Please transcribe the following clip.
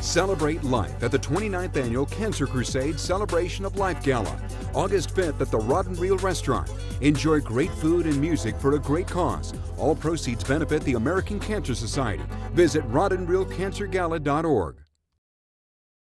Celebrate life at the 29th Annual Cancer Crusade Celebration of Life Gala, August 5th at the Rod and Reel Restaurant. Enjoy great food and music for a great cause. All proceeds benefit the American Cancer Society. Visit rodandreelcancergala.org.